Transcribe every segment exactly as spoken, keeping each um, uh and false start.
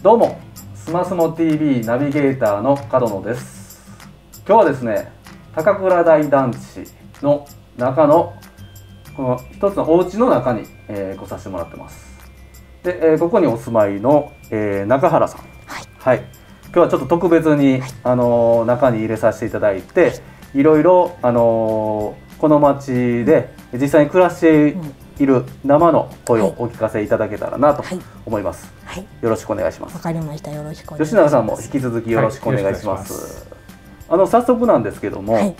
どうもスマスモ ティーブイ ナビゲーターの角野です。今日はですね、高倉台団地の中のこの一つのお家の中に、えー、来させてもらってます。で、えー、ここにお住まいの、えー、中原さん、はい、はい、今日はちょっと特別に、はい、あのー、中に入れさせていただいて、いろいろ、あのー、この町で実際に暮らしている生の声をお聞かせいただけたらなと思います。はいはい、よろしくお願いします。わかりました。よろしくお願いします。吉永さんも引き続きよろしくお願いします。はい、あの早速なんですけども、はい、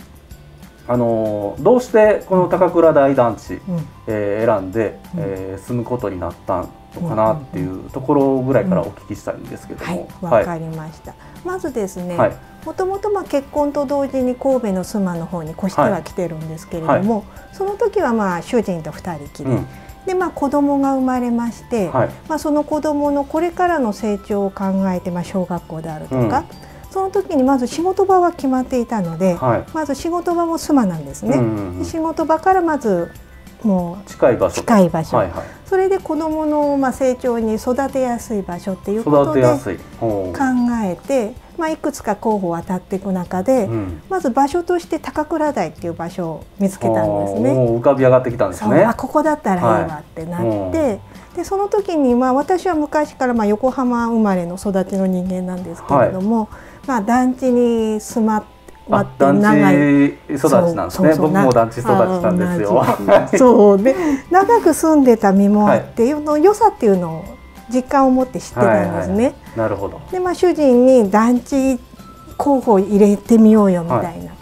あのどうしてこの高倉台団地、うん、えー、選んで、うん、えー、住むことになったんのかなっていうところぐらいからお聞きしたいんですけども。わかりました。まずですね、はい、もともとまあ結婚と同時に神戸の須磨の方に越しては来てるんですけれども、はい、その時はまあ主人とふたりきり、うん、でまあ子供が生まれまして、はい、まあその子供のこれからの成長を考えて、まあ小学校であるとか、うん、その時にまず仕事場は決まっていたので、はい、まず仕事場も須磨なんですね。仕事場からまずもう近い場所、近い場所、はいはい、それで子どものまあ成長に育てやすい場所っていうことで考えて、まあいくつか候補を当たっていく中で、うん、まず場所として高倉台っていう場所を見つけたんですね。もう浮かび上がってきたんですね。あ、ここだったらいいわってなって、はい、でその時にまあ私は昔からまあ横浜生まれの育ちの人間なんですけれども、はい、まあ団地に住まって団地育ちなんですね。僕も団地育ちなんですよ。そうで長く住んでた身もあっていうの良さっていうのを実感を持って知ってたんですね。なるほど。でまあ主人に団地候補入れてみようよみたいな。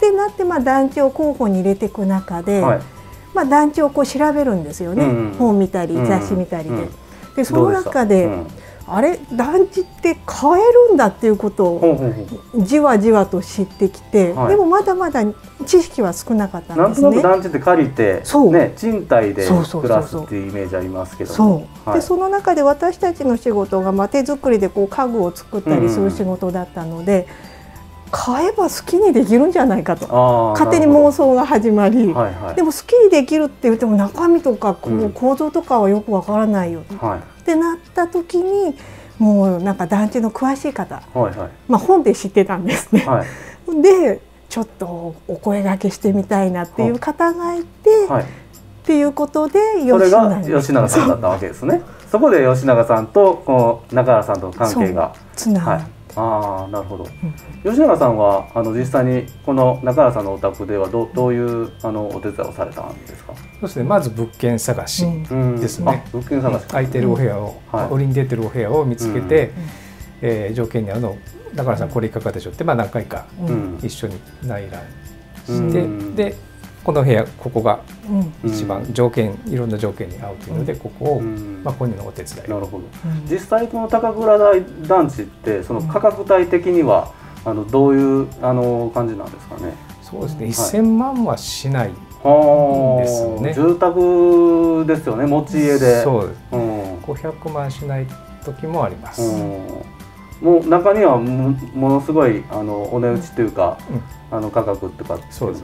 でなってまあ団地を候補に入れていく中で、まあ団地をこう調べるんですよね。本見たり雑誌見たりで。でその中で。あれ団地って買えるんだっていうことをじわじわと知ってきて、はい、でもまだまだ知識は少なかったんですね。なんとなく団地って借りて、ね、賃貸で暮らすっていうイメージありますけど、でその中で私たちの仕事が、まあ、手作りでこう家具を作ったりする仕事だったので、うん、買えば好きにできるんじゃないかと勝手に妄想が始まり、はいはい、でも好きにできるって言っても中身とかこう構造とかはよくわからないよ、うん、はい、ってなった時にもうなんか団地の詳しい方、はい、はい、まあ本で知ってたんですね、はい、でちょっとお声がけしてみたいなっていう方がいて、はい、っていうことでそれが吉永さんだったわけですね。そこで吉永さんとこの中原さんとの関係がつながって、はい、ああなるほど、うん、吉永さんはあの実際にこの中原さんのお宅では ど, どういうあのお手伝いをされたんですか。そうですね、まず物件探しですね。物件探し、空いてるお部屋を、売りに出てるお部屋を見つけて、条件に合うのを中原さんこれいかがでしょうって、まあ、何回か一緒に内覧して、でこの部屋ここが一番条件、いろんな条件に合うというので、ここをまあ購入のお手伝い。なるほど。実際この高倉台団地ってその価格帯的にはあのどういうあの感じなんですかね。そうですね、いっせんまんはしない。住宅ですよね、持ち家で。そうです、うん、ごひゃくまんしない時もあります、うん、もう中には も, ものすごいあのお値打ちというか、うん、あの価格とか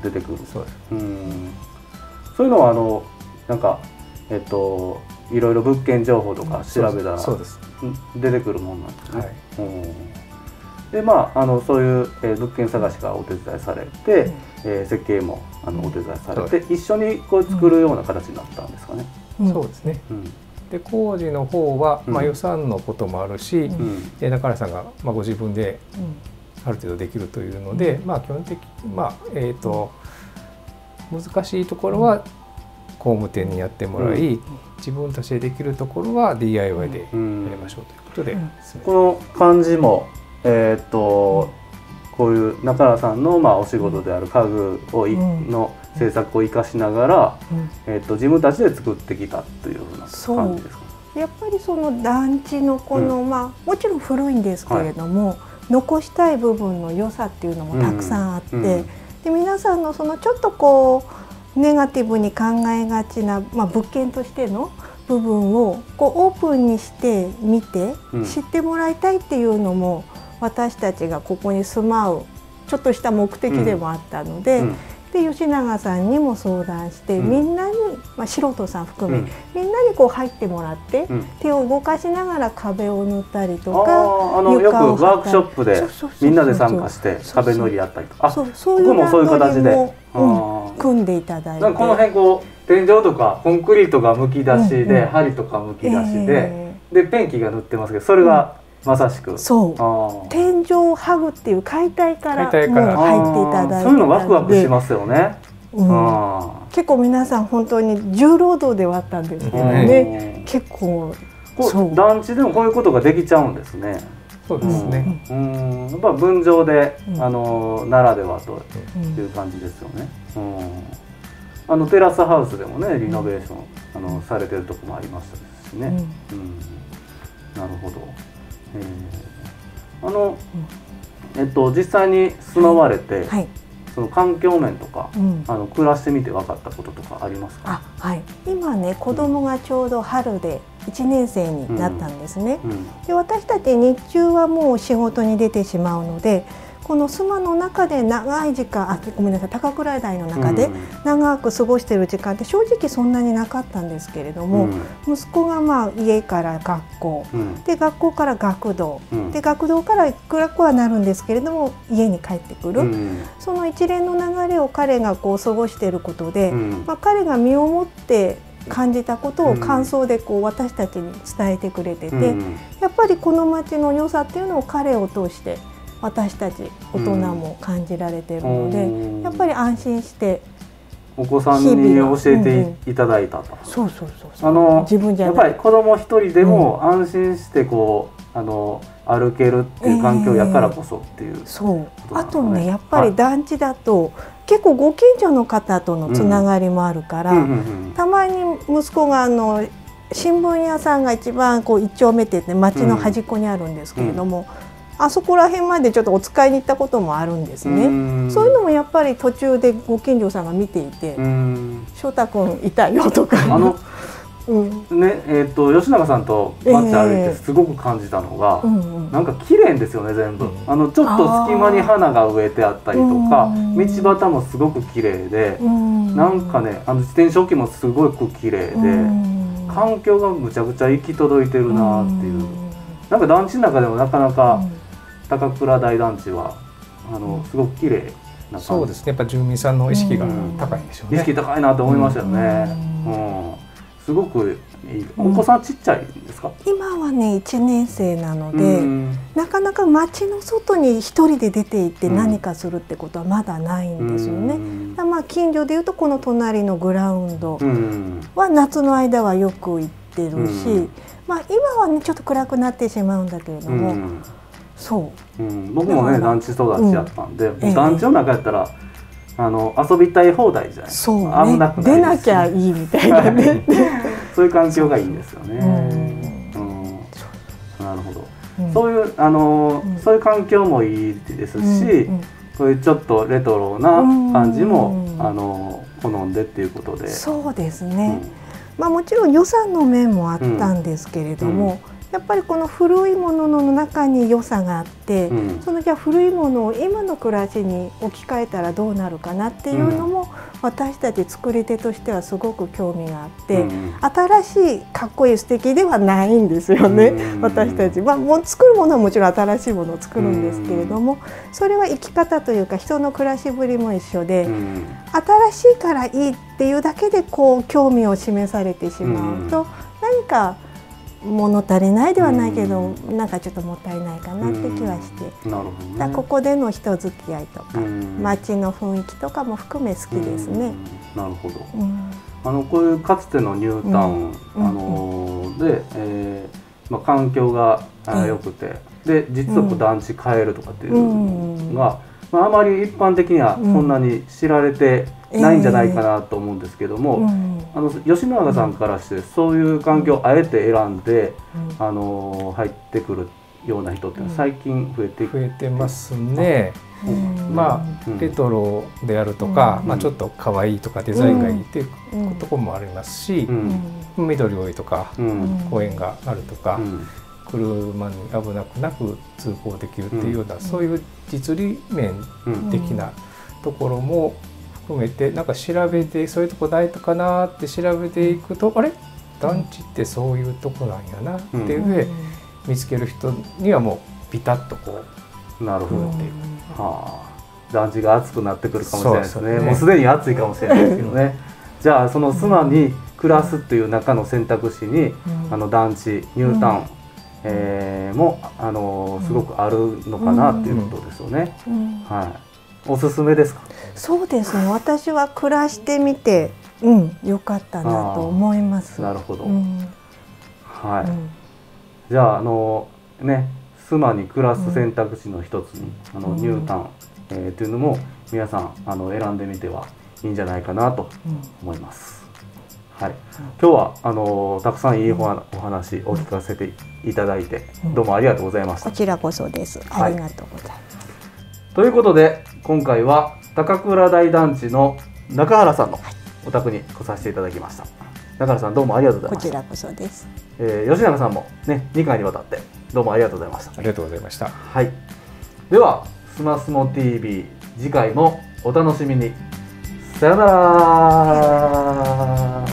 出てくる。そういうのはあのなんか、えっと、いろいろ物件情報とか調べたら出てくるもんなんですね。はい、うんでまあ、あのそういう、えー、物件探しがお手伝いされて、うん、えー、設計もあのお手伝いされて、うん、一緒にこう作るような形になったんですかね。うん、そうですね、うん、で工事の方は、まあ、予算のこともあるし、うん、で中原さんが、まあ、ご自分である程度できるというので、うん、まあ基本的、まあえーと、難しいところは工務店にやってもらい、うん、自分たちでできるところは ディーアイワイ でやりましょうということで、うんうん、この感じもえっとこういう中原さんのまあお仕事である家具をい、うん、の制作を生かしながら、うん、えっと自分たちで作ってきたというふうな感じですか。やっぱりその団地のこの、うん、まあもちろん古いんですけれども、はい、残したい部分の良さっていうのもたくさんあって、うんうん、で皆さんのそのちょっとこうネガティブに考えがちな、まあ、物件としての部分をこうオープンにして見て知ってもらいたいっていうのも、うん、私たちがここに住まうちょっとした目的でもあったので、で吉永さんにも相談して、うん、みんなに、まあ、素人さん含め、うん、みんなにこう入ってもらって、うん、手を動かしながら壁を塗ったりとか、あのよくワークショップでみんなで参加して壁塗りやったりとか、そうそうそう、あ、ここもそういう形で、うん、組んでいただいて、この辺こう天井とかコンクリートがむき出しで、うんうん、針とかむき出しで、えー、でペンキが塗ってますけど、それが、うん、まさしくそう天井を剥ぐっていう解体からもう入っていただいて、そういうのワクワクしますよね。結構皆さん本当に重労働ではあったんですけどね、結構団地でもこういうことができちゃうんですね。そうですね、やっぱ分譲であのならではという感じですよね。あのテラスハウスでもねリノベーションあのされてるとこもありましたしね。なるほど。えー、あの、うん、えっと実際に住まわれて、はいはい、その環境面とか、うん、あの暮らしてみて分かったこととかありますか？あ、はい、今ね子供がちょうど春でいちねん生になったんですね。うんうん、で私たち日中はもう仕事に出てしまうので、この須磨の中で長い時間、あ、ごめんなさい、高倉台の中で長く過ごしている時間って正直そんなになかったんですけれども、うん、息子がまあ家から学校、うん、で学校から学童、うん、で学童から暗くはなるんですけれども家に帰ってくる、うん、その一連の流れを彼がこう過ごしていることで、うん、まあ彼が身をもって感じたことを感想でこう私たちに伝えてくれてて、うん、やっぱりこの街の良さっていうのを彼を通して私たち大人も感じられているので、うん、やっぱり安心してお子さんに教えていただいたと。そうそうそうそう、あの自分じゃやっぱり子供一人でも安心してこう、うん、あの歩けるっていう環境やからこそっていう、えー、そうあとねやっぱり団地だと、はい、結構ご近所の方とのつながりもあるから、たまに息子があの新聞屋さんが一番こう一丁目って街の端っこにあるんですけれども。うんうん、あそこら辺までちょっとお使いに行ったこともあるんですね。そういうのもやっぱり途中でご近所さんが見ていて、翔太君いたよとか、あのねえっと吉永さんと街歩いてすごく感じたのが、なんか綺麗ですよね全部。あのちょっと隙間に花が植えてあったりとか、道端もすごく綺麗で、なんかねあの自転車置きもすごく綺麗で、環境がむちゃくちゃ行き届いてるなっていう。なんか団地の中でもなかなか高倉台団地はあのすごく綺麗な感じ。そうですね。やっぱ住民さんの意識が高いでしょうね。意識高いなと思いましたよね。うん、すごくいい。お子さんちっちゃいですか？今はねいちねん生なので、なかなか街の外に一人で出て行って何かするってことはまだないんですよね。まあ近所でいうとこの隣のグラウンドは夏の間はよく行ってるし、まあ今はねちょっと暗くなってしまうんだけれども。そう、うん、僕もね団地育ちやったんで、うん、団地の中やったら、えー、あの遊びたい放題じゃない。そう、ね、危なくない、ね、出なきゃいいみたいなねそういう環境がいいんですよね。なるほど、うん、そういうあの、うん、そういう環境もいいですし、うんうん、そういうちょっとレトロな感じも、うん、あの好んでっていうことで。そうですね、うん、まあもちろん予算の面もあったんですけれども、うんうん、やっぱりこの古いものの中に良さがあって、うん、そのじゃあ古いものを今の暮らしに置き換えたらどうなるかなっていうのも、うん、私たち作り手としてはすごく興味があって、うん、新しいかっこいい素敵ではないんですよね、うん、私たち、まあ、もう作るものはもちろん新しいものを作るんですけれども、うん、それは生き方というか人の暮らしぶりも一緒で、うん、新しいからいいっていうだけでこう興味を示されてしまうと、うん、何か物足りないではないけど、うん、なんかちょっともったいないかなって気はして、うんね、ここでの人付き合いとか、うん、街の雰囲気とかも含め好きですね。うん、なるほど、うん、あのこういうかつてのニュータウン、うん、あのー、で、えーまあ、環境が良くて、で実は団地変えるとかっていうのは、うん、まあ、あまり一般的にはそんなに知られて、うんないんじゃないかなと思うんですけども、えー、あの吉永さんからしてそういう環境をあえて選んで、うん、あの入ってくるような人って最近増えて、うん、増えてますね。まあレトロであるとか、うん、まあちょっと可愛いとかデザインがいいっていうところもありますし、うん、緑多いとか、うん、公園があるとか、うん、車に危なくなく通行できるっていうような、うん、そういう実利面的なところも含めてなんか調べて、そういうとこないとかなって調べていくと、あれ団地ってそういうとこなんやなっていうふうで、見つける人にはもうピタッとこう、なるほど、はあ、団地が熱くなってくるかもしれないですね。もうすでに熱いかもしれないですけどね。じゃあその砂に暮らすという中の選択肢に、あの団地ニュータウン、えー、もあのすごくあるのかなっていうことですよね。はい、おすすめですか。そうですね。私は暮らしてみて、うん、良かったなと思います。なるほど。うん、はい。うん、じゃああのね、妻に暮らす選択肢の一つに、うん、あのニュータウン、えー、というのも皆さんあの選んでみてはいいんじゃないかなと思います。うん、はい、今日はあのたくさんいいお話を聞かせていただいて、どうもありがとうございました。こちらこそです。ありがとうございます、はい、ということで今回は高倉台団地の中原さんのお宅に来させていただきました。中原さん、どうもありがとうございました。こちらこそです。えー、吉永さんもね、にかいにわたってどうもありがとうございました。ありがとうございました。はい、ではスマスモ ティービー、 次回もお楽しみに。さよなら。